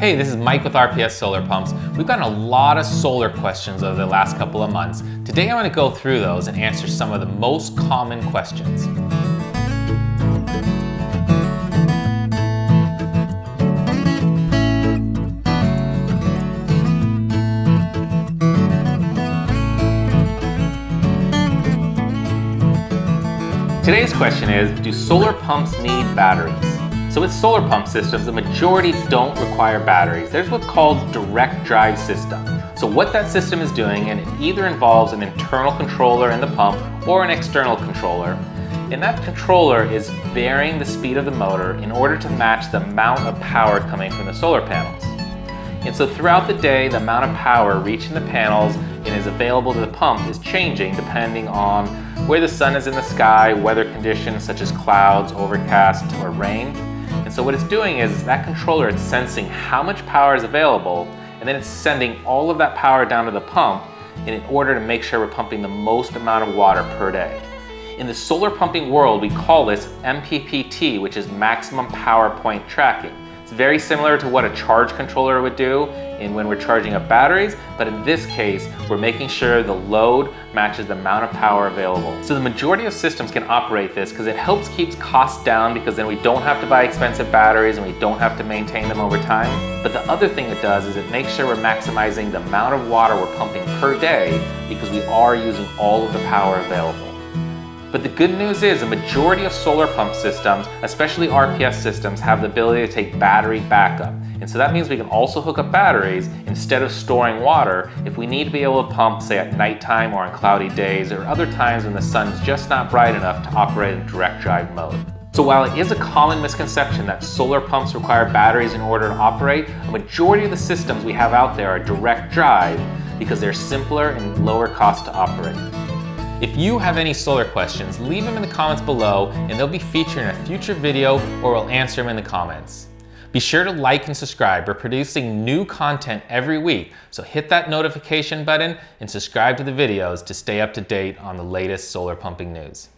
Hey, this is Mike with RPS Solar Pumps. We've gotten a lot of solar questions over the last couple of months. Today I'm going to go through those and answer some of the most common questions. Today's question is, do solar pumps need batteries? So with solar pump systems, the majority don't require batteries. There's what's called direct drive system. So what that system is doing, and it either involves an internal controller in the pump or an external controller, and that controller is varying the speed of the motor in order to match the amount of power coming from the solar panels. And so throughout the day, the amount of power reaching the panels and is available to the pump is changing depending on where the sun is in the sky, weather conditions such as clouds, overcast, or rain. And so what it's doing is that controller is sensing how much power is available, and then it's sending all of that power down to the pump in order to make sure we're pumping the most amount of water per day. In the solar pumping world, we call this MPPT, which is maximum power point tracking. It's very similar to what a charge controller would do when we're charging up batteries, but in this case, we're making sure the load matches the amount of power available. So the majority of systems can operate this because it helps keep costs down, because then we don't have to buy expensive batteries and we don't have to maintain them over time. But the other thing it does is it makes sure we're maximizing the amount of water we're pumping per day, because we are using all of the power available. But the good news is the majority of solar pump systems, especially RPS systems, have the ability to take battery backup. And so that means we can also hook up batteries instead of storing water if we need to be able to pump, say, at nighttime or on cloudy days or other times when the sun's just not bright enough to operate in direct drive mode. So while it is a common misconception that solar pumps require batteries in order to operate, a majority of the systems we have out there are direct drive because they're simpler and lower cost to operate. If you have any solar questions, leave them in the comments below and they'll be featured in a future video, or we'll answer them in the comments. Be sure to like and subscribe. We're producing new content every week, so hit that notification button and subscribe to the videos to stay up to date on the latest solar pumping news.